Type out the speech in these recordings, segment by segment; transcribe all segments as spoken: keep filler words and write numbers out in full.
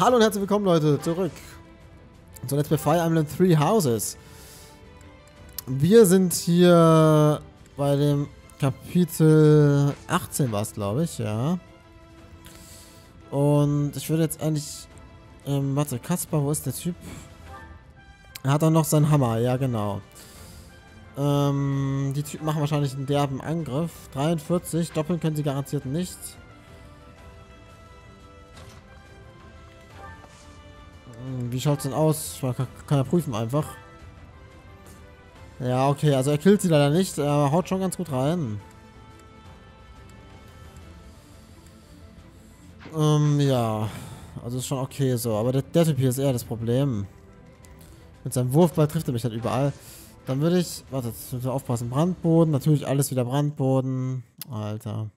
Hallo und herzlich willkommen, Leute, zurück zu Let's Play Fire Emblem Three Houses. Wir sind hier bei dem Kapitel achtzehn, war es, glaube ich, ja. Und ich würde jetzt eigentlich... Ähm, warte, Kaspar, wo ist der Typ? Er hat auch noch seinen Hammer, ja genau. Ähm, die Typen machen wahrscheinlich einen derben Angriff. dreiundvierzig, doppeln können sie garantiert nicht. Wie schaut's denn aus? Man kann, kann ja prüfen einfach. Ja, okay, also er killt sie leider nicht, er haut schon ganz gut rein. Ähm, ja. Also ist schon okay so, aber der, der Typ hier ist eher das Problem. Mit seinem Wurfball trifft er mich halt überall. Dann würde ich... Warte, jetzt müssen wir aufpassen. Brandboden, natürlich alles wieder Brandboden. Alter.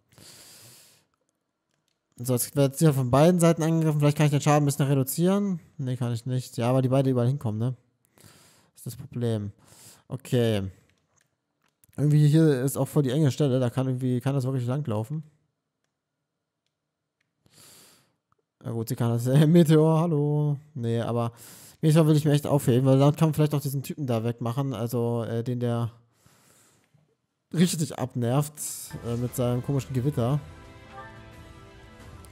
So, jetzt wird hier von beiden Seiten angegriffen. Vielleicht kann ich den Schaden ein bisschen reduzieren. Ne, kann ich nicht. Ja, aber die beide überall hinkommen, ne? Das ist das Problem. Okay. Irgendwie hier ist auch voll die enge Stelle. Da kann irgendwie... Kann das wirklich langlaufen. Na gut, sie kann das... Äh, Meteor, hallo. Ne, aber... Meteor will ich mir echt aufheben, weil dann kann man vielleicht auch diesen Typen da wegmachen. Also, äh, den der... richtig abnervt. Äh, mit seinem komischen Gewitter.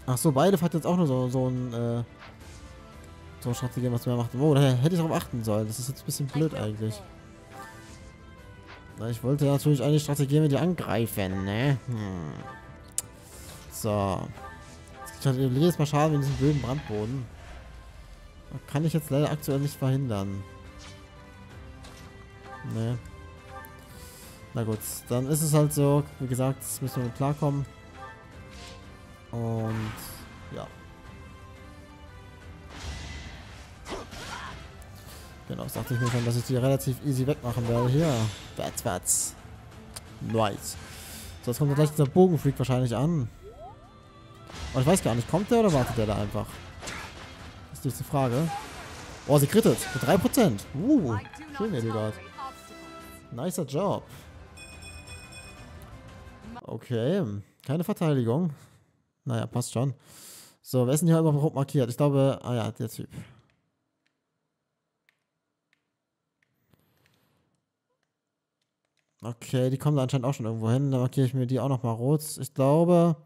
Ach so, Byleth hat jetzt auch nur so, so ein äh, so Schatz gegeben, was mehr macht. Oh, da hätte ich darauf achten sollen. Das ist jetzt ein bisschen blöd eigentlich. Na, ich wollte natürlich eine Strategie mit dir angreifen, ne? Hm. So. Jetzt kriege ich halt jedes Mal Schaden in diesem blöden Brandboden. Das kann ich jetzt leider aktuell nicht verhindern. Ne. Na gut, dann ist es halt so. Wie gesagt, das müssen wir mit klarkommen. Und ja. Genau, das dachte ich mir schon, dass ich die relativ easy wegmachen werde. Hier. Wats, wats. Nice. So, jetzt kommt gleich dieser Bogenfreak wahrscheinlich an. Aber ich weiß gar nicht, kommt der oder wartet der da einfach? Das ist die Frage. Oh, sie krittet. Mit drei Prozent. Uh, schön, Edelgard. Nicer Job. Okay. Keine Verteidigung. Naja, passt schon. So, wer ist denn hier überhaupt rot markiert? Ich glaube, ah ja, der Typ. Okay, die kommen da anscheinend auch schon irgendwo hin. Dann markiere ich mir die auch nochmal rot. Ich glaube,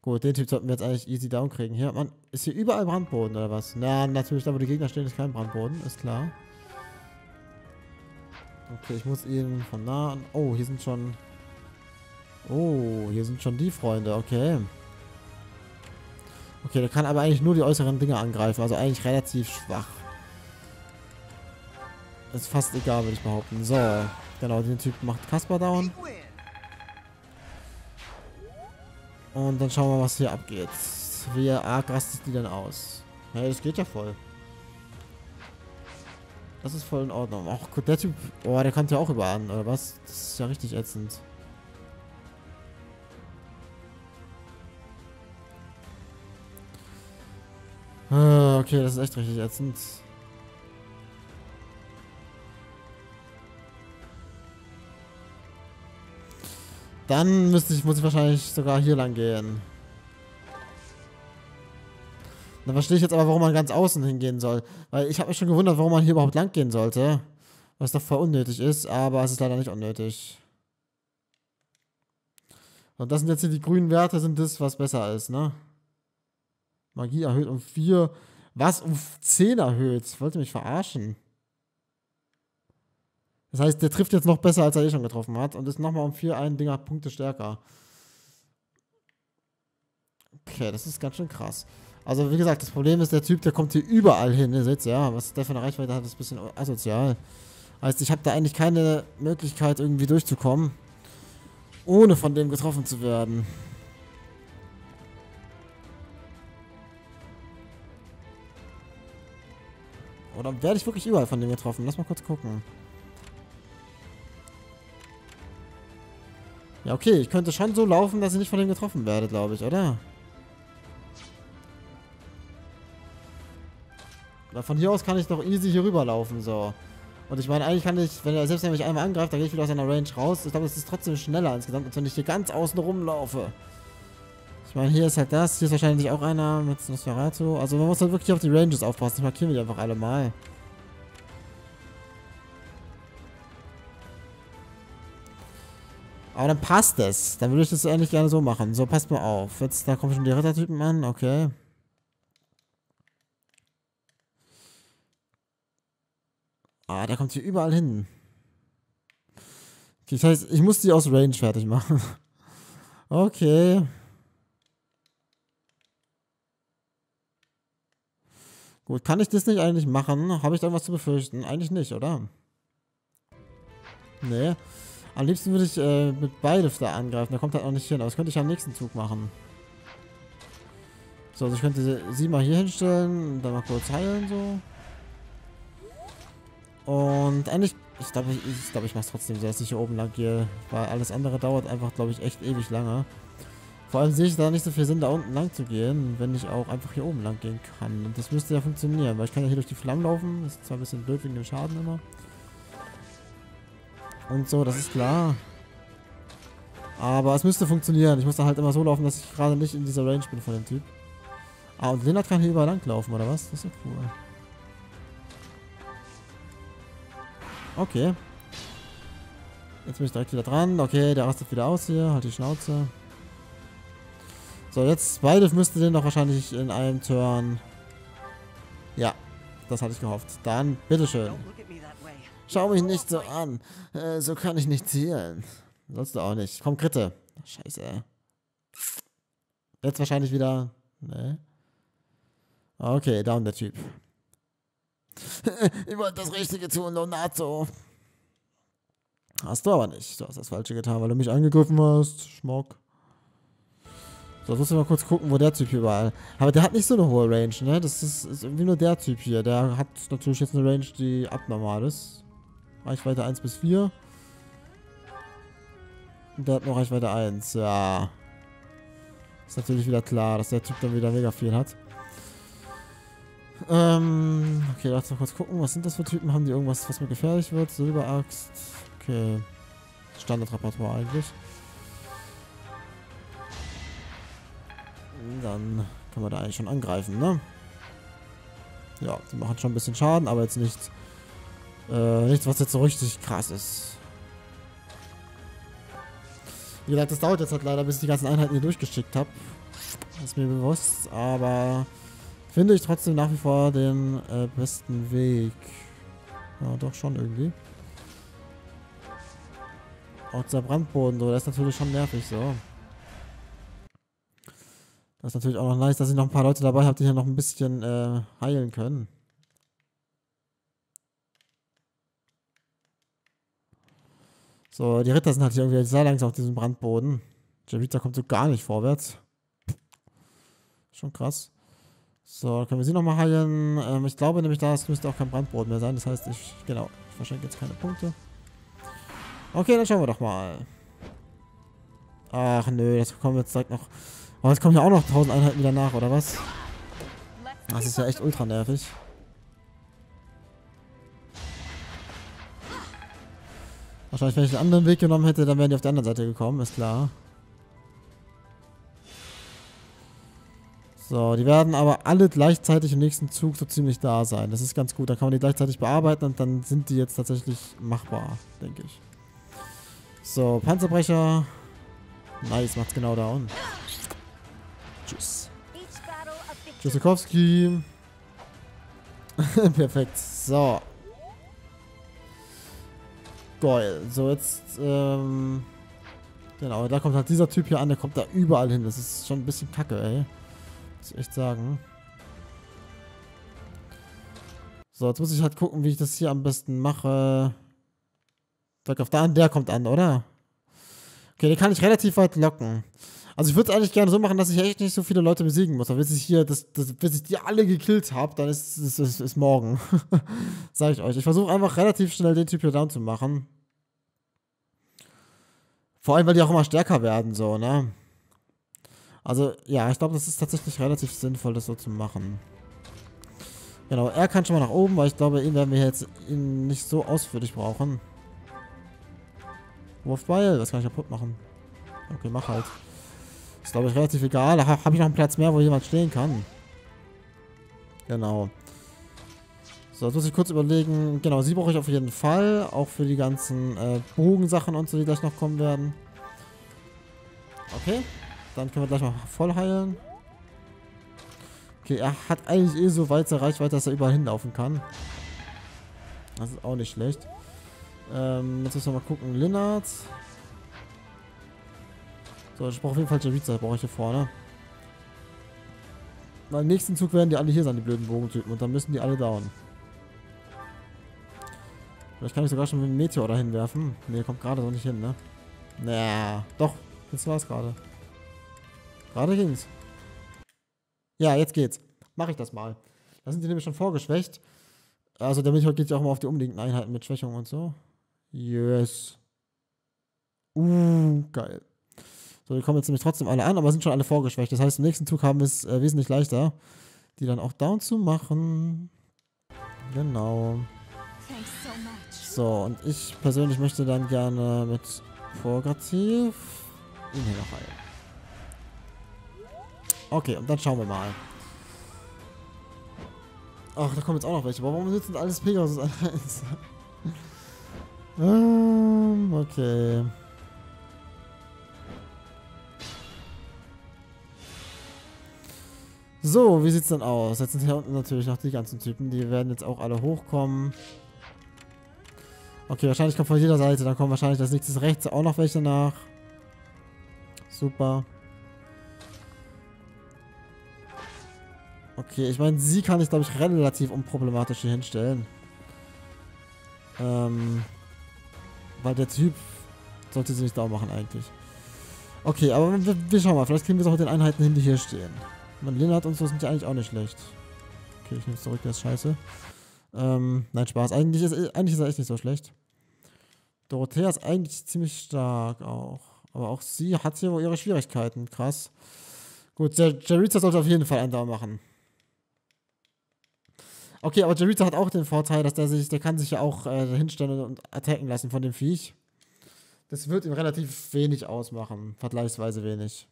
gut, den Typ sollten wir jetzt eigentlich easy down kriegen. Hier, man, ist hier überall Brandboden oder was? Na, natürlich, da wo die Gegner stehen, ist kein Brandboden, ist klar. Okay, ich muss ihn von nah an... Oh, hier sind schon... Oh, hier sind schon die Freunde, okay. Okay, der kann aber eigentlich nur die äußeren Dinge angreifen. Also eigentlich relativ schwach. Ist fast egal, würde ich behaupten. So, genau, den Typ macht Kaspar down. Und dann schauen wir mal, was hier abgeht. Wie arg rastet die denn aus? Hey, das geht ja voll. Das ist voll in Ordnung. Ach gut, der Typ... Oh, der kommt ja auch über an, oder was? Das ist ja richtig ätzend. Okay, das ist echt richtig ätzend. Dann müsste ich, muss ich wahrscheinlich sogar hier lang gehen. Dann verstehe ich jetzt aber, warum man ganz außen hingehen soll. Weil ich habe mich schon gewundert, warum man hier überhaupt lang gehen sollte. Was doch voll unnötig ist, aber es ist leider nicht unnötig. Und das sind jetzt hier die grünen Werte, sind das, was besser ist, ne? Magie erhöht um vier. Was? Um zehn erhöht? Wollte mich verarschen. Das heißt, der trifft jetzt noch besser, als er eh schon getroffen hat. Und ist nochmal um vier ein Dinger Punkte stärker. Okay, das ist ganz schön krass. Also, wie gesagt, das Problem ist, der Typ, der kommt hier überall hin. Ihr seht ja, was der für eine Reichweite hat, ist ein bisschen asozial. Heißt, ich habe da eigentlich keine Möglichkeit, irgendwie durchzukommen, ohne von dem getroffen zu werden. Oder werde ich wirklich überall von dem getroffen? Lass mal kurz gucken. Ja, okay. Ich könnte schon so laufen, dass ich nicht von dem getroffen werde, glaube ich, oder? Weil von hier aus kann ich doch easy hier rüber laufen, so. Und ich meine, eigentlich kann ich, wenn er selbst nämlich einmal angreift, dann gehe ich wieder aus seiner Range raus. Ich glaube, es ist trotzdem schneller insgesamt, als wenn ich hier ganz außen rumlaufe. Ich meine, hier ist halt das. Hier ist wahrscheinlich auch einer mit Nosferatu. Also man muss halt wirklich auf die Ranges aufpassen. Ich markiere die einfach alle mal. Aber dann passt es. Dann würde ich das eigentlich gerne so machen. So, passt mal auf. Jetzt, da kommen schon die Rittertypen an. Okay. Ah, der kommt hier überall hin. Das heißt, ich muss die aus Range fertig machen. Okay. Gut, kann ich das nicht eigentlich machen? Habe ich da was zu befürchten? Eigentlich nicht, oder? Nee. Am liebsten würde ich äh, mit Byleth da angreifen. Der kommt halt auch nicht hin. Aber das könnte ich am nächsten Zug machen. So, also ich könnte sie mal hier hinstellen. Dann mal kurz heilen, so. Und eigentlich, ich glaube, ich, ich, glaub, ich mache es trotzdem so, dass ich hier oben lang gehe. Weil alles andere dauert einfach, glaube ich, echt ewig lange. Vor allem sehe ich da nicht so viel Sinn, da unten lang zu gehen, wenn ich auch einfach hier oben lang gehen kann. Und das müsste ja funktionieren, weil ich kann ja hier durch die Flammen laufen. Das ist zwar ein bisschen blöd wegen dem Schaden immer. Und so, das ist klar. Aber es müsste funktionieren. Ich muss da halt immer so laufen, dass ich gerade nicht in dieser Range bin von dem Typ. Ah, und Linhardt kann hier überall lang laufen, oder was? Das ist ja cool. Okay. Jetzt bin ich direkt wieder dran. Okay, der rastet wieder aus hier. Halt die Schnauze. So, jetzt Byleth müsste den doch wahrscheinlich in einem Turn... Ja, das hatte ich gehofft. Dann, bitteschön. Schau mich nicht so an. Äh, so kann ich nicht zielen. Sollst du auch nicht. Komm, Kritte. Scheiße. Jetzt wahrscheinlich wieder... Ne. Okay, down der Typ. Ich wollte das Richtige tun, Lonato. Hast du aber nicht. Du hast das Falsche getan, weil du mich angegriffen hast. Schmuck. So, jetzt muss ich mal kurz gucken, wo der Typ hier war. Aber der hat nicht so eine hohe Range, ne? Das ist, ist irgendwie nur der Typ hier. Der hat natürlich jetzt eine Range, die abnormal ist. Reichweite eins bis vier. Und der hat noch Reichweite eins. Ja. Ist natürlich wieder klar, dass der Typ dann wieder mega viel hat. Ähm, okay, lass mal kurz gucken. Was sind das für Typen? Haben die irgendwas, was mir gefährlich wird? Silberaxt. Okay. Standardrepertoire eigentlich. Dann kann man da eigentlich schon angreifen, ne? Ja, die machen schon ein bisschen Schaden, aber jetzt nichts, äh, nichts, was jetzt so richtig krass ist. Wie gesagt, das dauert jetzt halt leider, bis ich die ganzen Einheiten hier durchgeschickt habe. Das ist mir bewusst, aber finde ich trotzdem nach wie vor den äh, besten Weg. Ja, doch schon irgendwie. Auch dieser Brandboden, so, der ist natürlich schon nervig, so. Das ist natürlich auch noch nice, dass ich noch ein paar Leute dabei habe, die hier noch ein bisschen äh, heilen können. So, die Ritter sind halt hier irgendwie sehr langsam auf diesem Brandboden. Javita kommt so gar nicht vorwärts. Schon krass. So, können wir sie nochmal heilen. Ähm, ich glaube nämlich, da müsste auch kein Brandboden mehr sein. Das heißt, ich, genau, ich verschenke jetzt keine Punkte. Okay, dann schauen wir doch mal. Ach nö, das kommen wir jetzt direkt noch... Aber jetzt kommen ja auch noch tausend Einheiten wieder nach, oder was? Das ist ja echt ultra nervig. Wahrscheinlich, wenn ich einen anderen Weg genommen hätte, dann wären die auf der anderen Seite gekommen, ist klar. So, die werden aber alle gleichzeitig im nächsten Zug so ziemlich da sein. Das ist ganz gut, dann kann man die gleichzeitig bearbeiten und dann sind die jetzt tatsächlich machbar, denke ich. So, Panzerbrecher. Nice, macht's genau down. Tschüss. Tschüssikowski. Perfekt. So. Geil. So, jetzt, ähm... Genau, da kommt halt dieser Typ hier an, der kommt da überall hin. Das ist schon ein bisschen kacke, ey. Muss ich echt sagen. So, jetzt muss ich halt gucken, wie ich das hier am besten mache. Weg auf da an, der kommt an, oder? Okay, den kann ich relativ weit locken. Also ich würde es eigentlich gerne so machen, dass ich echt nicht so viele Leute besiegen muss. Aber bis ich hier, das, das, bis ich die alle gekillt habe, dann ist es morgen. Sag ich euch. Ich versuche einfach relativ schnell den Typ hier down zu machen. Vor allem, weil die auch immer stärker werden, so, ne? Also, ja, ich glaube, das ist tatsächlich relativ sinnvoll, das so zu machen. Genau, er kann schon mal nach oben, weil ich glaube, ihn werden wir jetzt ihn nicht so ausführlich brauchen. Wolfbeil, das kann ich kaputt machen. Okay, mach halt. Ist, glaube ich, relativ egal. Da habe ich noch einen Platz mehr, wo jemand stehen kann. Genau. So, jetzt muss ich kurz überlegen. Genau, sie brauche ich auf jeden Fall. Auch für die ganzen äh, Bogensachen und so, die gleich noch kommen werden. Okay. Dann können wir gleich mal voll heilen. Okay, er hat eigentlich eh so weite Reichweite, dass er überall hinlaufen kann. Das ist auch nicht schlecht. Ähm, jetzt müssen wir mal gucken. Linhardt. So, ich brauche auf jeden Fall Javita, brauche ich hier vorne. Weil im nächsten Zug werden die alle hier sein, die blöden Bogentypen. Und dann müssen die alle down. Vielleicht kann ich sogar schon mit dem Meteor dahin werfen. Ne, kommt gerade so nicht hin, ne? Naja, doch. Jetzt war es gerade. Gerade ging's. Ja, jetzt geht's. Mache ich das mal. Da sind die nämlich schon vorgeschwächt. Also der Meteor geht ja auch mal auf die umliegenden Einheiten mit Schwächung und so. Yes. Uh, geil. So, die kommen jetzt nämlich trotzdem alle an, aber sind schon alle vorgeschwächt. Das heißt, im nächsten Zug haben wir es äh, wesentlich leichter, die dann auch down zu machen. Genau. So, und ich persönlich möchte dann gerne mit Vorgrativ ihn hier noch heilen. Okay, und dann schauen wir mal. Ach, da kommen jetzt auch noch welche. Warum sitzen alles Pegasus an eins? ähm, okay. So, wie sieht's denn aus? Jetzt sind hier unten natürlich noch die ganzen Typen. Die werden jetzt auch alle hochkommen. Okay, wahrscheinlich kommt von jeder Seite. Dann kommen wahrscheinlich das nächste rechts auch noch welche nach. Super. Okay, ich meine, sie kann ich, glaube ich, relativ unproblematisch hier hinstellen. Ähm, weil der Typ sollte sie nicht down machen eigentlich. Okay, aber wir, wir schauen mal. Vielleicht kriegen wir es auch mit den Einheiten hin, die hier stehen. Man Linhardt und so sind ja eigentlich auch nicht schlecht. Okay, ich nehme es zurück, der ist scheiße. Ähm, nein, Spaß. Eigentlich ist, eigentlich ist er echt nicht so schlecht. Dorothea ist eigentlich ziemlich stark auch. Aber auch sie hat hier wohl ihre Schwierigkeiten. Krass. Gut, der Jeritza sollte auf jeden Fall einen Down machen. Okay, aber Jeritza hat auch den Vorteil, dass der sich, der kann sich ja auch äh, hinstellen und attacken lassen von dem Viech. Das wird ihm relativ wenig ausmachen. Vergleichsweise wenig.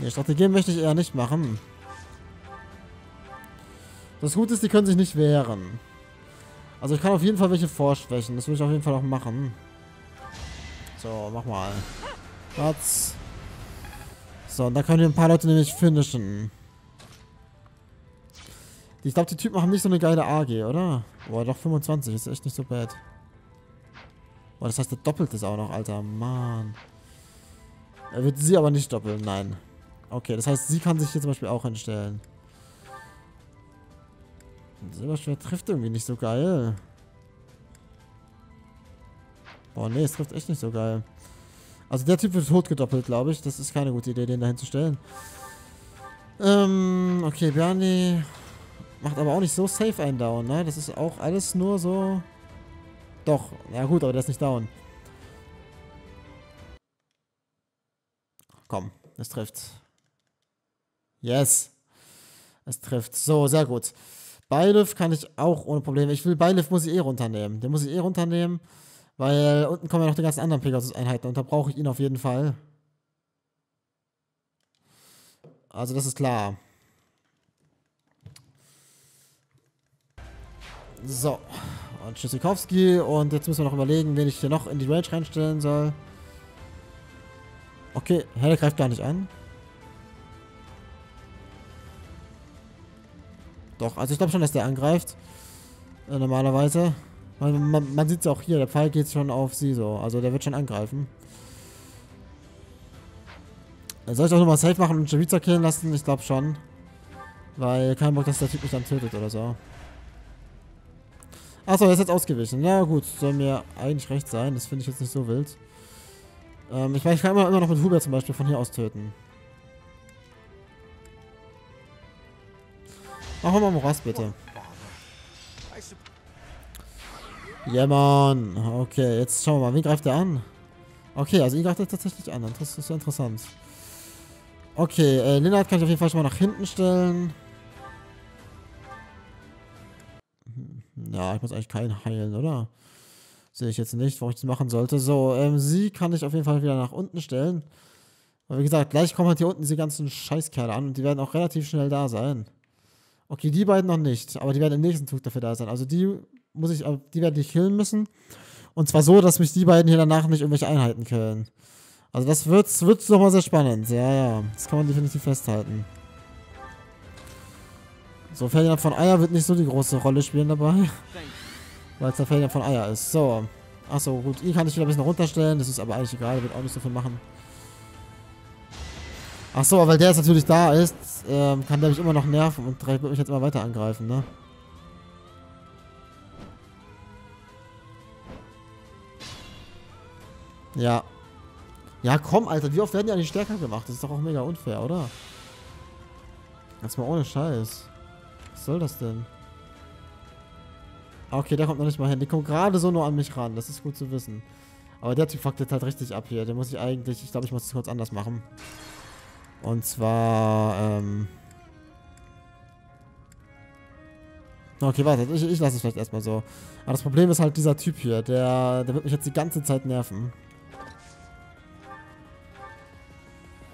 Nee, Strategien möchte ich eher nicht machen. Das Gute ist, die können sich nicht wehren. Also ich kann auf jeden Fall welche vorschwächen. Das will ich auf jeden Fall auch machen. So, mach mal. Platz. So, und da können wir ein paar Leute nämlich finishen. Ich glaube, die Typen haben nicht so eine geile A G, oder? Boah, doch fünfundzwanzig, ist echt nicht so bad. Boah, das heißt, der doppelt ist auch noch, Alter. Mann. Er wird sie aber nicht doppeln, nein. Okay, das heißt, sie kann sich hier zum Beispiel auch hinstellen. Silberschwert trifft irgendwie nicht so geil. Oh ne, es trifft echt nicht so geil. Also der Typ wird tot gedoppelt, glaube ich. Das ist keine gute Idee, den da hinzustellen. Ähm, okay, Bernie macht aber auch nicht so safe einen down, ne? Das ist auch alles nur so... Doch, na gut, aber der ist nicht down. Komm, es trifft. Yes. Es trifft. So, sehr gut. Byleth kann ich auch ohne Probleme. Ich will Byleth muss ich eh runternehmen. Den muss ich eh runternehmen. Weil unten kommen ja noch die ganzen anderen Pegasus-Einheiten und da brauche ich ihn auf jeden Fall. Also das ist klar. So. Und Tschüssikowski. Und jetzt müssen wir noch überlegen, wen ich hier noch in die Range reinstellen soll. Okay, Helle greift gar nicht an. Doch, also ich glaube schon, dass der angreift. Äh, normalerweise. Man, man, man sieht es auch hier, der Pfeil geht schon auf sie so. Also der wird schon angreifen. Soll ich auch nochmal safe machen und Javita killen lassen? Ich glaube schon. Weil kein Bock, dass der Typ mich dann tötet oder so. Achso, der ist jetzt ausgewichen. Na gut, soll mir eigentlich recht sein. Das finde ich jetzt nicht so wild. Ähm, ich, mein, ich kann immer, immer noch mit Huber zum Beispiel von hier aus töten. Machen wir mal Moras bitte. Ja, yeah, Mann. Okay, jetzt schauen wir mal. Wie greift der an? Okay, also ihn greift er tatsächlich an. Das ist ja interessant. Okay, äh, Linhardt kann ich auf jeden Fall schon mal nach hinten stellen. Ja, ich muss eigentlich keinen heilen, oder? Sehe ich jetzt nicht, warum ich das machen sollte. So, ähm, sie kann ich auf jeden Fall wieder nach unten stellen. Aber wie gesagt, gleich kommen halt hier unten die ganzen Scheißkerle an und die werden auch relativ schnell da sein. Okay, die beiden noch nicht, aber die werden im nächsten Zug dafür da sein. Also die muss ich, die werde ich killen müssen. Und zwar so, dass mich die beiden hier danach nicht irgendwelche Einheiten killen. Also das wird, wird nochmal sehr spannend. Ja, ja, das kann man definitiv festhalten. So, Ferdinand von Eier wird nicht so die große Rolle spielen dabei. Weil es der Ferdinand von Eier ist. So. Achso, gut. Ihn kann ich wieder ein bisschen runterstellen. Das ist aber eigentlich egal. Der wird auch nicht so viel machen. Achso, weil der jetzt natürlich da ist, ähm, kann der mich immer noch nerven und wird mich jetzt immer weiter angreifen, ne? Ja. Ja, komm, Alter. Wie oft werden die eigentlich stärker gemacht? Das ist doch auch mega unfair, oder? Jetzt mal ohne Scheiß. Was soll das denn? Okay, der kommt noch nicht mal hin. Die kommt gerade so nur an mich ran. Das ist gut zu wissen. Aber der Typ fuckt jetzt halt richtig ab hier. Der muss ich eigentlich... Ich glaube, ich muss das kurz anders machen. Und zwar... Ähm okay, warte. Ich, ich lasse es vielleicht erstmal so. Aber das Problem ist halt dieser Typ hier. Der, der wird mich jetzt die ganze Zeit nerven.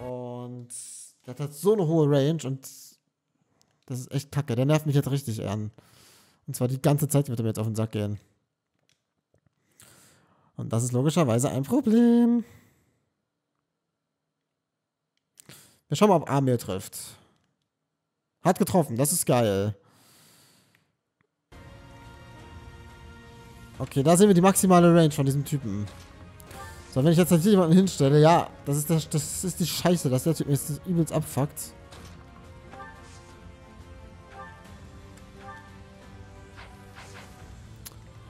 Und... Der hat halt so eine hohe Range und... Das ist echt kacke. Der nervt mich jetzt richtig an. Und zwar die ganze Zeit wird er mir jetzt auf den Sack gehen. Und das ist logischerweise ein Problem. Wir schauen mal, ob Amir trifft. Hat getroffen, das ist geil. Okay, da sehen wir die maximale Range von diesem Typen. So, wenn ich jetzt hier jemanden hinstelle, ja, das ist, der, das ist die Scheiße, dass der Typ mir jetzt übelst abfuckt.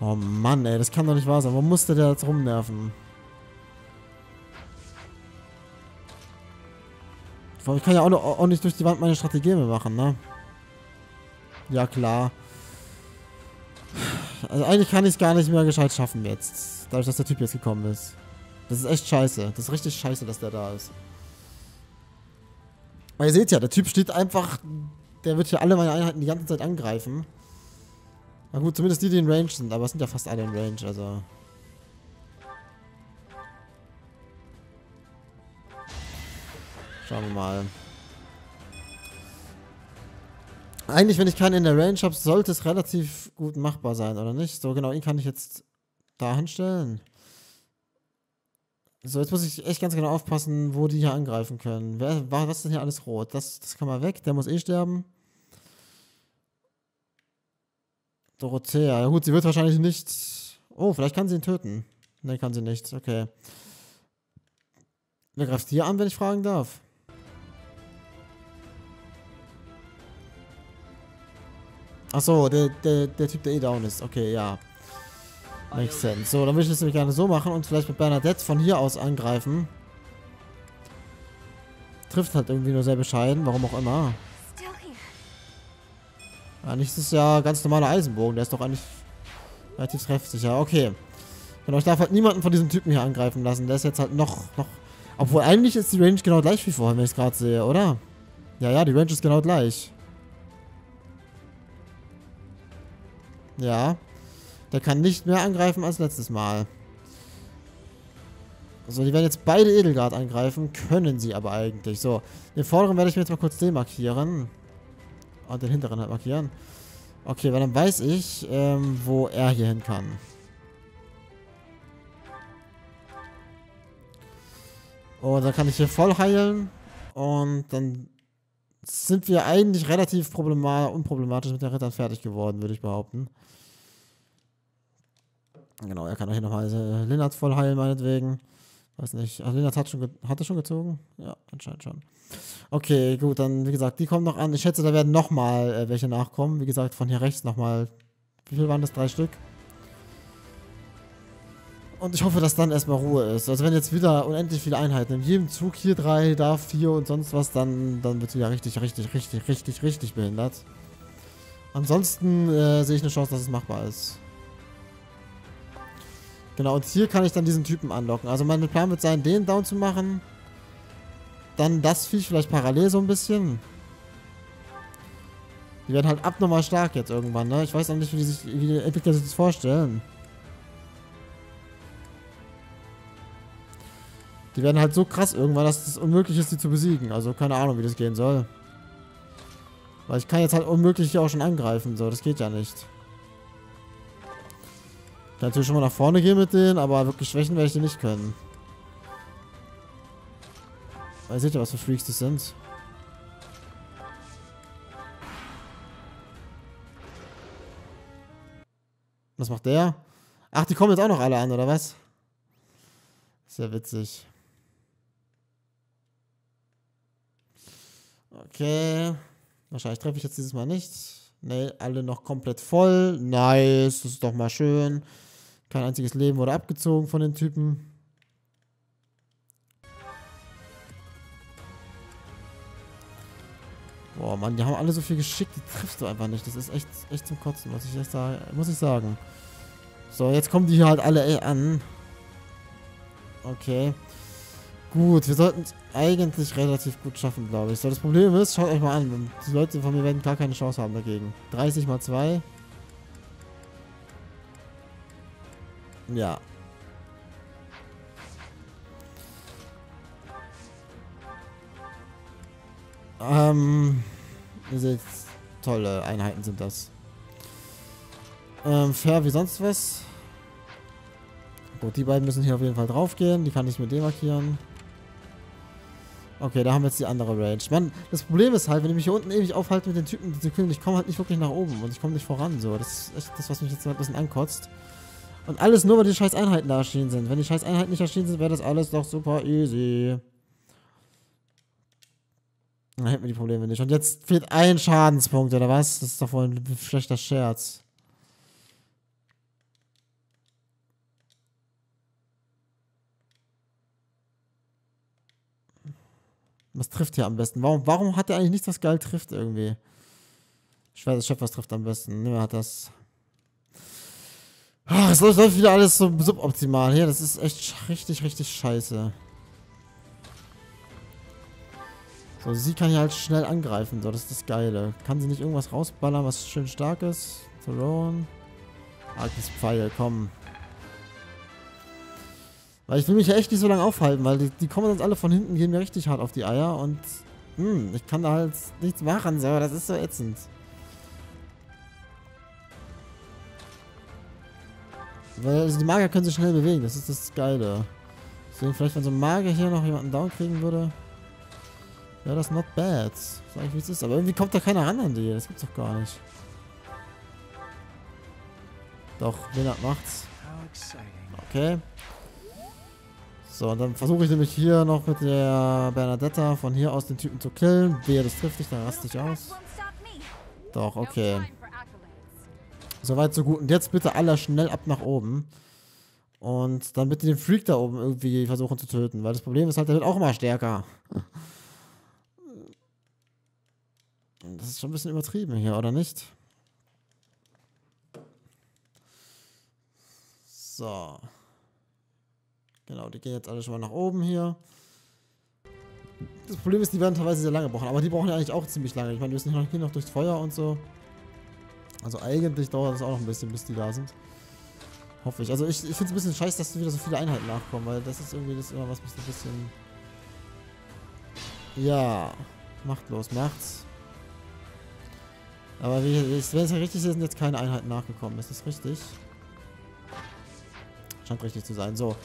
Oh Mann, ey, das kann doch nicht wahr sein. Warum musste der jetzt rumnerven? Ich kann ja auch, auch nicht durch die Wand meine Strategie mehr machen, ne? Ja, klar. Also eigentlich kann ich es gar nicht mehr gescheit schaffen jetzt. Dadurch, dass der Typ jetzt gekommen ist. Das ist echt scheiße. Das ist richtig scheiße, dass der da ist. Weil ihr seht ja, der Typ steht einfach... Der wird hier alle meine Einheiten die ganze Zeit angreifen. Na gut, zumindest die, die in Range sind, aber es sind ja fast alle in Range, also. Schauen wir mal. Eigentlich, wenn ich keinen in der Range habe, sollte es relativ gut machbar sein, oder nicht? So, genau, ihn kann ich jetzt da hinstellen. So, jetzt muss ich echt ganz genau aufpassen, wo die hier angreifen können. Wer, was ist denn hier alles rot? Das, das kann mal weg, der muss eh sterben. Dorothea. Ja gut, sie wird wahrscheinlich nicht... Oh, vielleicht kann sie ihn töten. Ne, kann sie nicht. Okay. Wer greift hier an, wenn ich fragen darf? Achso, der, der, der Typ, der eh down ist. Okay, ja. Makes sense. So, dann würde ich das nämlich gerne so machen und vielleicht mit Bernadette von hier aus angreifen. Trifft halt irgendwie nur sehr bescheiden, warum auch immer. Eigentlich ist es ja ganz normaler Eisenbogen. Der ist doch eigentlich relativ treffsicher. Okay. Genau, ich darf halt niemanden von diesem Typen hier angreifen lassen. Der ist jetzt halt noch... noch obwohl, eigentlich ist die Range genau gleich wie vorhin, wenn ich es gerade sehe, oder? Ja, ja, die Range ist genau gleich. Ja. Der kann nicht mehr angreifen als letztes Mal. So, die werden jetzt beide Edelgard angreifen. Können sie aber eigentlich. So, den vorderen werde ich mir jetzt mal kurz demarkieren. Und den hinteren halt markieren. Okay, weil dann weiß ich, ähm, wo er hier hin kann. Und dann kann ich hier voll heilen. Und dann sind wir eigentlich relativ unproblematisch mit den Rittern fertig geworden, würde ich behaupten. Genau, er kann auch hier nochmal äh, Linhardt voll heilen, meinetwegen. Weiß nicht. Also Linhardt hat, schon hat er schon gezogen? Ja, anscheinend schon. Okay, gut, dann wie gesagt, die kommen noch an. Ich schätze, da werden nochmal äh, welche nachkommen. Wie gesagt, von hier rechts nochmal. Wie viel waren das? Drei Stück. Und ich hoffe, dass dann erstmal Ruhe ist. Also wenn jetzt wieder unendlich viele Einheiten in jedem Zug, hier drei, da vier und sonst was, dann, dann wird es wieder richtig, richtig, richtig, richtig, richtig behindert. Ansonsten äh, sehe ich eine Chance, dass es machbar ist. Genau, und hier kann ich dann diesen Typen anlocken. Also mein Plan wird sein, den down zu machen. Dann das Viech vielleicht parallel so ein bisschen. Die werden halt abnormal stark jetzt irgendwann, ne? Ich weiß auch nicht, wie die, sich, wie die Entwickler sich das vorstellen. Die werden halt so krass irgendwann, dass es unmöglich ist, die zu besiegen. Also keine Ahnung, wie das gehen soll. Weil ich kann jetzt halt unmöglich hier auch schon angreifen. So, das geht ja nicht. Ich kann natürlich schon mal nach vorne gehen mit denen, aber wirklich schwächen werde ich die nicht können. Weil ihr seht ja, was für Freaks das sind. Was macht der? Ach, die kommen jetzt auch noch alle an, oder was? Sehr witzig. Okay. Wahrscheinlich treffe ich jetzt dieses Mal nicht. Nee, alle noch komplett voll. Nice, das ist doch mal schön. Kein einziges Leben wurde abgezogen von den Typen. Boah, Mann, die haben alle so viel geschickt, die triffst du einfach nicht. Das ist echt, echt zum Kotzen, muss ich echt sagen. Muss ich sagen. So, jetzt kommen die hier halt alle an. Okay. Gut, wir sollten es eigentlich relativ gut schaffen, glaube ich. So, das Problem ist, schaut euch mal an. Die Leute von mir werden gar keine Chance haben dagegen. dreißig mal zwei. Ja. Ähm, ihr seht, tolle Einheiten sind das. Ähm, fair wie sonst was. Gut, die beiden müssen hier auf jeden Fall drauf gehen. Die kann ich mit dem markieren. Okay, da haben wir jetzt die andere Range. Mann, das Problem ist halt, wenn ich mich hier unten ewig aufhalte mit den Typen, die können, ich komme halt nicht wirklich nach oben und ich komme nicht voran. So, das ist echt das, was mich jetzt ein bisschen ankotzt. Und alles nur, weil die scheiß Einheiten da erschienen sind. Wenn die scheiß Einheiten nicht erschienen sind, wäre das alles doch super easy. Dann hätten wir die Probleme nicht. Und jetzt fehlt ein Schadenspunkt, oder was? Das ist doch wohl ein schlechter Scherz. Was trifft hier am besten? Warum, warum hat er eigentlich nichts, was geil trifft irgendwie? Ich weiß nicht, was trifft am besten. Niemand hat das. Ach, es läuft, läuft wieder alles so suboptimal hier. Das ist echt richtig, richtig scheiße. So, sie kann hier halt schnell angreifen, so, das ist das Geile. Kann sie nicht irgendwas rausballern, was schön stark ist? Throne. Arknispfeile, komm. Weil ich will mich ja echt nicht so lange aufhalten, weil die, die kommen uns alle von hinten, gehen mir richtig hart auf die Eier und mh, ich kann da halt nichts machen, so, das ist so ätzend. Weil also die Magier können sich schnell bewegen, das ist das Geile. Deswegen vielleicht, wenn so ein Magier hier noch jemanden down kriegen würde. Ja, das ist not bad. Sag ich, wie es ist. Aber irgendwie kommt da keiner ran an die. Das gibt's doch gar nicht. Doch, Linhardt macht's. Okay. So, und dann versuche ich nämlich hier noch mit der Bernadetta von hier aus den Typen zu killen. Wehe, das trifft dich, dann raste ich aus. Doch, okay. Soweit, so gut. Und jetzt bitte alle schnell ab nach oben. Und dann bitte den Freak da oben irgendwie versuchen zu töten. Weil das Problem ist halt, der wird auch immer stärker. Das ist schon ein bisschen übertrieben hier, oder nicht? So. Genau, die gehen jetzt alle schon mal nach oben hier. Das Problem ist, die werden teilweise sehr lange brauchen. Aber die brauchen ja eigentlich auch ziemlich lange. Ich meine, die müssen hier noch durchs Feuer und so. Also eigentlich dauert das auch noch ein bisschen, bis die da sind. Hoffe ich. Also ich, ich finde es ein bisschen scheiße, dass wieder so viele Einheiten nachkommen. Weil das ist irgendwie das immer was, was ein bisschen... Ja. Machtlos macht's. Aber wie, wenn es ja richtig ist, sind jetzt keine Einheiten nachgekommen. Ist das richtig? Scheint richtig zu sein. So,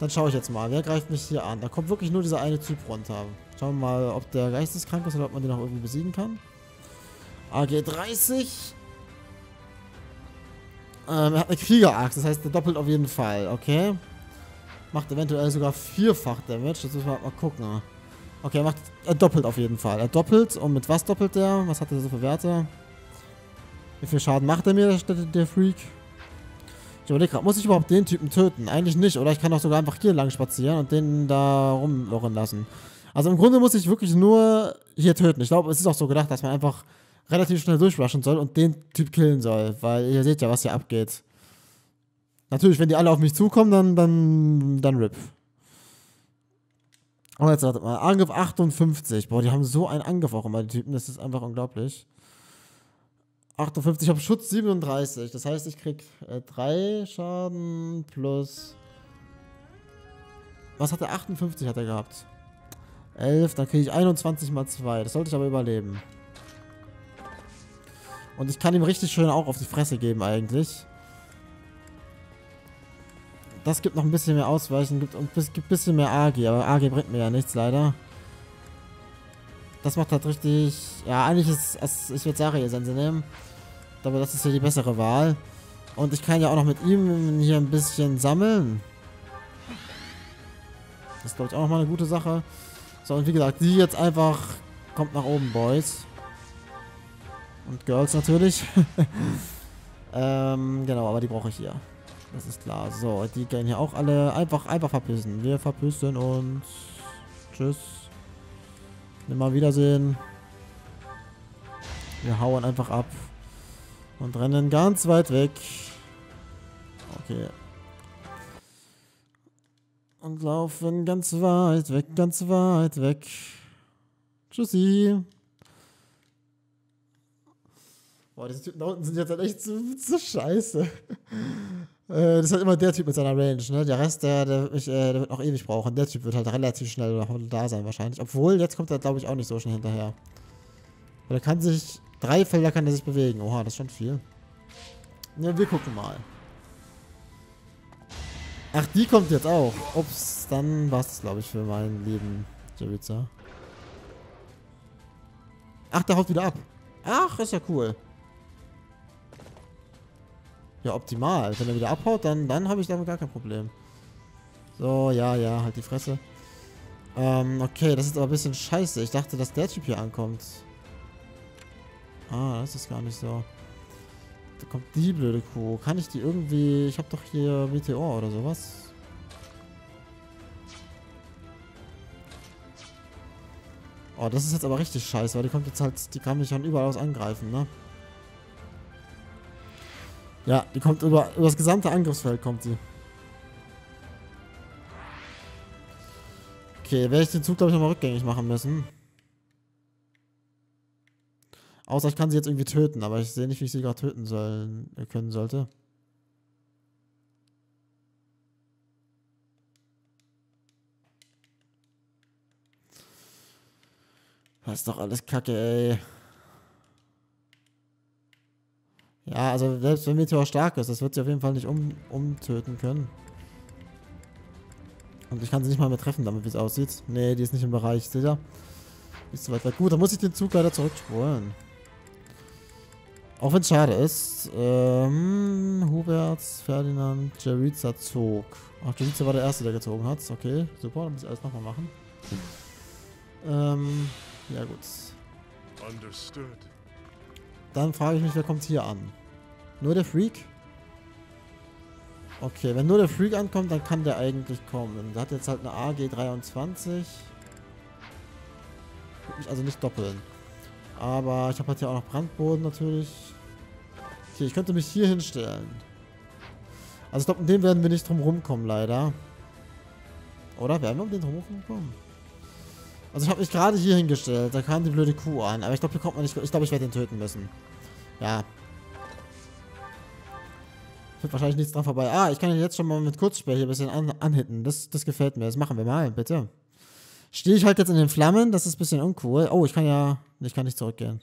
dann schaue ich jetzt mal. Wer greift mich hier an? Da kommt wirklich nur dieser eine Typ runter. Schauen wir mal, ob der geisteskrank ist oder ob man den noch irgendwie besiegen kann. A G dreißig. Ähm, er hat eine Kriegeraxe. Das heißt, der doppelt auf jeden Fall. Okay. Macht eventuell sogar vierfach Damage. Jetzt müssen wir mal gucken. Okay, er macht... Er doppelt auf jeden Fall. Er doppelt. Und mit was doppelt der? Was hat er so für Werte? Wie viel Schaden macht er mir, der Freak? Ich überlege gerade, muss ich überhaupt den Typen töten? Eigentlich nicht, oder? Ich kann doch sogar einfach hier lang spazieren und den da rumlochen lassen. Also im Grunde muss ich wirklich nur hier töten. Ich glaube, es ist auch so gedacht, dass man einfach relativ schnell durchrushen soll und den Typ killen soll. Weil ihr seht ja, was hier abgeht. Natürlich, wenn die alle auf mich zukommen, dann, dann, dann rip. Und jetzt wartet mal. Angriff achtundfünfzig. Boah, die haben so einen Angriff auch immer, die Typen. Das ist einfach unglaublich. achtundfünfzig, ich habe Schutz siebenunddreißig. Das heißt, ich krieg drei Schaden plus Was hat er? achtundfünfzig hat er gehabt. elf, dann kriege ich einundzwanzig mal zwei. Das sollte ich aber überleben. Und ich kann ihm richtig schön auch auf die Fresse geben eigentlich. Das gibt noch ein bisschen mehr Ausweichen, gibt ein bisschen mehr A G, aber A G bringt mir ja nichts, leider. Das macht halt richtig... Ja, eigentlich ist es... Ich würde Sarie-Sense nehmen. Aber das ist hier die bessere Wahl. Und ich kann ja auch noch mit ihm hier ein bisschen sammeln. Das ist, glaube ich, auch nochmal eine gute Sache. So, und wie gesagt, die jetzt einfach... Kommt nach oben, Boys. Und Girls natürlich. ähm, genau, aber die brauche ich hier. Das ist klar. So, die gehen hier auch alle einfach, einfach verpissen. Wir verpissen uns. Tschüss. Nimmer Wiedersehen. Wir hauen einfach ab. Und rennen ganz weit weg. Okay. Und laufen ganz weit weg, ganz weit weg. Tschüssi. Boah, diese Typen da unten sind jetzt halt echt so, so scheiße. äh, das ist halt immer der Typ mit seiner Range, ne? Der Rest, der, der, wird, mich, äh, der wird noch ewig brauchen. Der Typ wird halt relativ schnell da sein wahrscheinlich. Obwohl, jetzt kommt er, glaube ich, auch nicht so schnell hinterher. Weil er kann sich... Drei Felder kann er sich bewegen. Oha, das ist schon viel. Ja, wir gucken mal. Ach, die kommt jetzt auch. Ups, dann war es das, glaube ich, für mein Leben. Javita. Ach, der haut wieder ab. Ach, ist ja cool. Ja, optimal. Wenn er wieder abhaut, dann, dann habe ich damit gar kein Problem. So, ja, ja, halt die Fresse. Ähm, okay, das ist aber ein bisschen scheiße. Ich dachte, dass der Typ hier ankommt. Ah, das ist gar nicht so. Da kommt die blöde Kuh. Kann ich die irgendwie... Ich habe doch hier Meteor oder sowas. Oh, das ist jetzt aber richtig scheiße, weil die kommt jetzt halt... Die kann mich von überall aus angreifen, ne? Ja, die kommt über, über das gesamte Angriffsfeld kommt sie. Okay, werde ich den Zug, glaube ich, nochmal rückgängig machen müssen. Außer ich kann sie jetzt irgendwie töten, aber ich sehe nicht, wie ich sie gerade töten sollen, können sollte. Das ist doch alles Kacke, ey. Ja, also selbst wenn Meteor stark ist, das wird sie auf jeden Fall nicht um, umtöten können. Und ich kann sie nicht mal mehr treffen, damit wie es aussieht. Nee, die ist nicht im Bereich, seht ihr? Ist zu weit weg. Gut, dann muss ich den Zug leider zurückspulen. Auch wenn es schade ist. Ähm, Huberts, Ferdinand, Jeritza zog. Ach, Jeritza war der Erste, der gezogen hat. Okay, super, dann muss ich alles nochmal machen. ähm, ja gut. Understood. Dann frage ich mich, wer kommt hier an? Nur der Freak? Okay, wenn nur der Freak ankommt, dann kann der eigentlich kommen. Der hat jetzt halt eine A G dreiundzwanzig. Würde mich also nicht doppeln. Aber ich habe halt ja auch noch Brandboden natürlich. Okay, ich könnte mich hier hinstellen. Also ich glaube, um den werden wir nicht drum rumkommen, leider. Oder? Werden wir um den drum rumkommen? Also ich habe mich gerade hier hingestellt. Da kam die blöde Kuh an. Aber ich glaube, hier kommt man nicht... Ich glaube, ich werde den töten müssen. Ja. Wird wahrscheinlich nichts dran vorbei. Ah, ich kann ihn jetzt schon mal mit Kurzsperr hier ein bisschen an anhitten. Das, das gefällt mir. Das machen wir mal, bitte. Stehe ich halt jetzt in den Flammen, das ist ein bisschen uncool. Oh, ich kann ja... Ich kann nicht zurückgehen.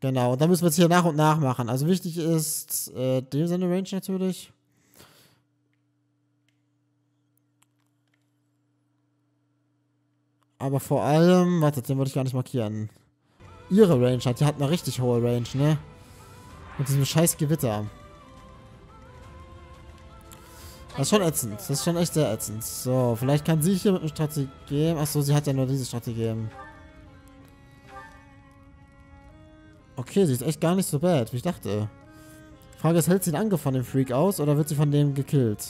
Genau, und dann müssen wir es hier nach und nach machen. Also wichtig ist äh, dem seine Range natürlich. Aber vor allem... Warte, den wollte ich gar nicht markieren. Ihre Range hat... Die hat eine richtig hohe Range, ne? Mit diesem scheiß Gewitter. Das ist schon ätzend. Das ist schon echt sehr ätzend. So, vielleicht kann sie hier mit einem Strategem... Achso, sie hat ja nur diese Strategem. Okay, sie ist echt gar nicht so bad, wie ich dachte. Die Frage ist, hält sie den Angriff von dem Freak aus oder wird sie von dem gekillt?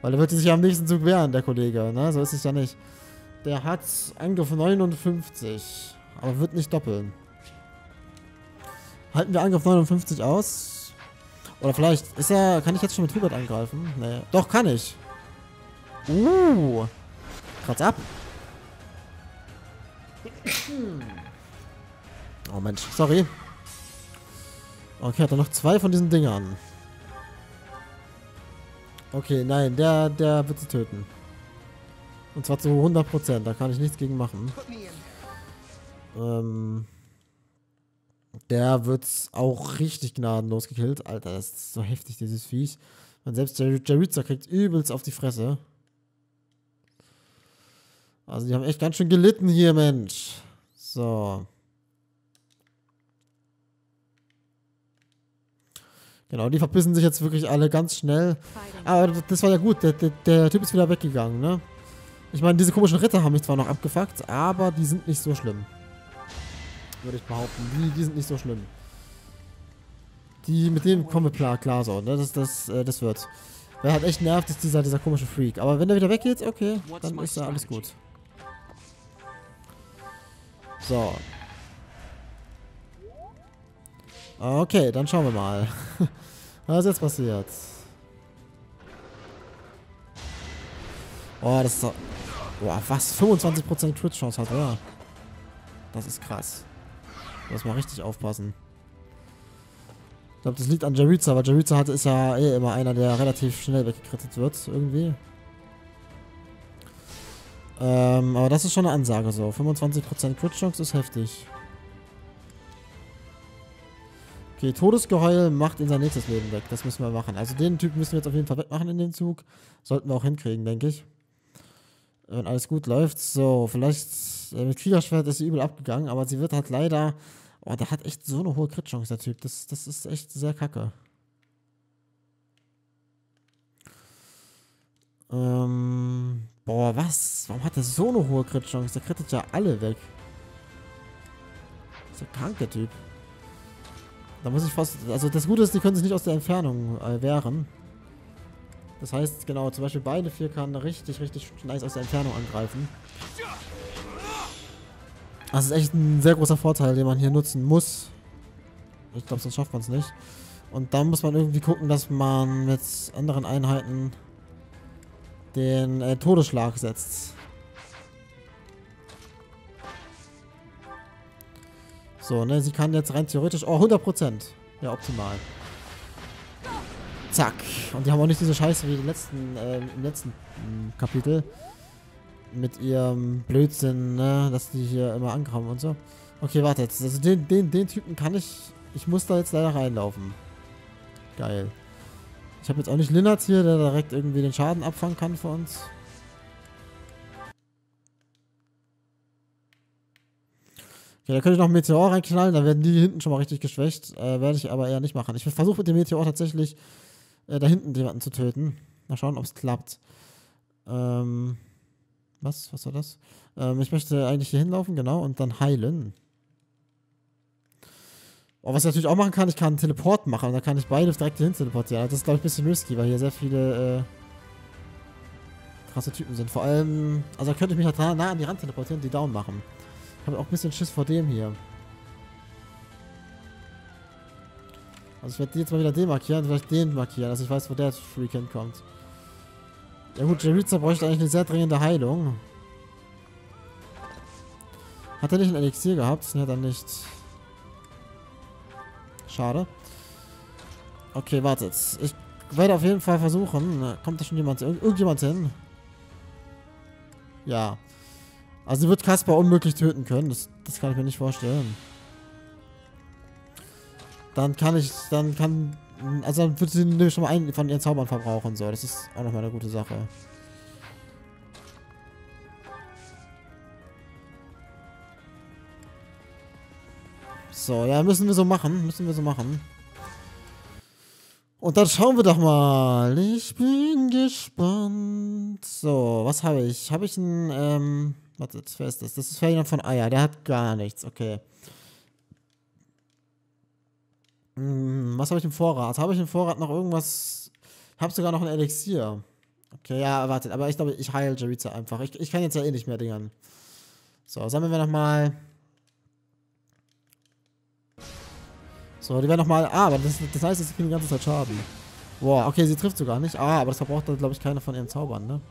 Weil dann wird sie sich ja am nächsten Zug wehren, der Kollege, ne? So ist es ja nicht. Der hat Angriff neunundfünfzig, aber wird nicht doppeln. Halten wir Angriff neunundfünfzig aus? Oder vielleicht ist er... Kann ich jetzt schon mit Hubert angreifen? Nee. Doch, kann ich. Uh. Kratz ab. Oh Mensch, sorry. Okay, hat er noch zwei von diesen Dingern. Okay, nein, der, der wird sie töten. Und zwar zu hundert Prozent, da kann ich nichts gegen machen. Ähm, der wird auch richtig gnadenlos gekillt. Alter, das ist so heftig, dieses Viech. Und selbst Jer Jeritza kriegt übelst auf die Fresse. Also die haben echt ganz schön gelitten hier, Mensch. So. Genau, die verpissen sich jetzt wirklich alle ganz schnell. Aber das war ja gut, der, der, der Typ ist wieder weggegangen, ne? Ich meine, diese komischen Ritter haben mich zwar noch abgefuckt, aber die sind nicht so schlimm. Würde ich behaupten, die, die sind nicht so schlimm. Die, mit denen kommen wir klar, klar so, ne? Das, das, äh, das wird. Wer halt echt nervt, ist dieser, dieser komische Freak. Aber wenn der wieder weggeht, okay, dann ist da alles gut. So. Okay, dann schauen wir mal. Was ist jetzt passiert? Oh, das ist doch... Boah, was? fünfundzwanzig Prozent Crit-Chance hat, oder? Das ist krass. Da muss man richtig aufpassen. Ich glaube, das liegt an Jeritza, weil Jeritza hatte, ist ja eh immer einer, der relativ schnell weggekrittet wird, irgendwie. Ähm, aber das ist schon eine Ansage so. fünfundzwanzig Prozent Crit-Chance ist heftig. Okay, Todesgeheul macht unser nächstes Leben weg. Das müssen wir machen. Also den Typen müssen wir jetzt auf jeden Fall wegmachen in den Zug. Sollten wir auch hinkriegen, denke ich. Wenn alles gut läuft. So, vielleicht äh, mit Kriegeraxe ist sie übel abgegangen, aber sie wird halt leider... Oh, der hat echt so eine hohe Crit-Chance, der Typ. Das, das ist echt sehr kacke. Ähm, boah, was? Warum hat der so eine hohe Crit-Chance? Der crittet ja alle weg. Ist ja krank, der Typ. Da muss ich fast... Also das Gute ist, die können sich nicht aus der Entfernung äh, wehren. Das heißt, genau, zum Beispiel beide vier kann richtig, richtig nice aus der Entfernung angreifen. Das ist echt ein sehr großer Vorteil, den man hier nutzen muss. Ich glaube, sonst schafft man es nicht. Und dann muss man irgendwie gucken, dass man mit anderen Einheiten den äh, Todesschlag setzt. So, ne, sie kann jetzt rein theoretisch... Oh, hundert Prozent. Ja, optimal. Zack. Und die haben auch nicht diese Scheiße wie im letzten, äh, im letzten ähm, Kapitel. Mit ihrem Blödsinn, ne, dass die hier immer ankommen und so. Okay, warte jetzt. Also den, den, den Typen kann ich... Ich muss da jetzt leider reinlaufen. Geil. Ich habe jetzt auch nicht Linhardt hier, der direkt irgendwie den Schaden abfangen kann für uns. Okay, da könnte ich noch einen Meteor reinknallen, dann werden die hinten schon mal richtig geschwächt. Äh, werde ich aber eher nicht machen. Ich versuche mit dem Meteor tatsächlich äh, da hinten jemanden zu töten. Mal schauen, ob es klappt. Ähm, was? Was war das? Ähm, ich möchte eigentlich hier hinlaufen, genau, und dann heilen. Oh, was ich natürlich auch machen kann, ich kann einen Teleport machen. Und dann kann ich beide direkt hier hin teleportieren. Das ist, glaube ich, ein bisschen risky, weil hier sehr viele äh, krasse Typen sind. Vor allem, also könnte ich mich halt nah an die Rand teleportieren und die down machen. Ich habe auch ein bisschen Schiss vor dem hier. Also ich werde die jetzt mal wieder demarkieren und vielleicht den markieren, dass ich weiß, wo der Freak hinkommt. Ja gut, Jeritza bräuchte eigentlich eine sehr dringende Heilung. Hat er nicht ein Elixier gehabt? Ne, dann nicht. Schade. Okay, wartet. Ich werde auf jeden Fall versuchen. Kommt da schon jemand, irg irgendjemand hin? Ja. Also sie wird Kaspar unmöglich töten können. Das, das kann ich mir nicht vorstellen. Dann kann ich... Dann kann... Also dann wird sie nämlich schon mal einen von ihren Zaubern verbrauchen. So, das ist auch nochmal eine gute Sache. So, ja, müssen wir so machen. Müssen wir so machen. Und dann schauen wir doch mal. Ich bin gespannt. So, was habe ich? Habe ich ein... Ähm Warte, wer ist das? Das ist Ferdinand von Eier. Der hat gar nichts. Okay. Hm, was habe ich im Vorrat? Habe ich im Vorrat noch irgendwas? Ich habe sogar noch ein Elixier. Okay, ja, wartet. Aber ich glaube, ich heile Jeritza einfach. Ich, ich kann jetzt ja eh nicht mehr dingern. So, sammeln wir nochmal. So, die werden nochmal... Ah, aber das, das heißt, sie kriegen die ganze Zeit Schaden. Boah, okay, sie trifft sogar nicht. Ah, aber das verbraucht dann, glaube ich, keiner von ihren Zaubern, ne?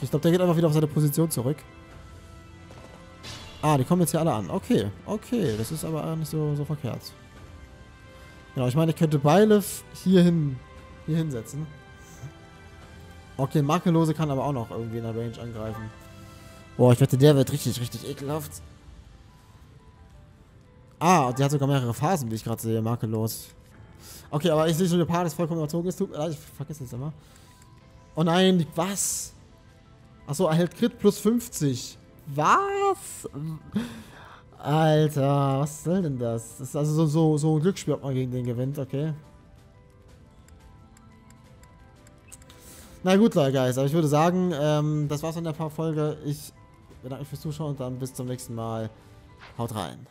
Ich glaube, der geht einfach wieder auf seine Position zurück. Ah, die kommen jetzt hier alle an. Okay, okay. Das ist aber nicht so, so verkehrt. Genau, ich meine, ich könnte Byleth hierhin hier hinsetzen. Okay, Makellose kann aber auch noch irgendwie in der Range angreifen. Boah, ich wette, der wird richtig, richtig ekelhaft. Ah, und der hat sogar mehrere Phasen, wie ich gerade sehe, Makellos. Okay, aber ich sehe schon, der Part ist vollkommen überzogen. Es tut mir leid, ich vergesse es immer. Oh nein, was? Achso, erhält Crit plus fünfzig. Was? Alter, was soll denn das? Das ist also so, so, so ein Glücksspiel, ob man gegen den gewinnt, okay. Na gut, Leute, Guys, aber ich würde sagen, ähm, das war's von der Folge. Ich bedanke mich fürs Zuschauen und dann bis zum nächsten Mal. Haut rein.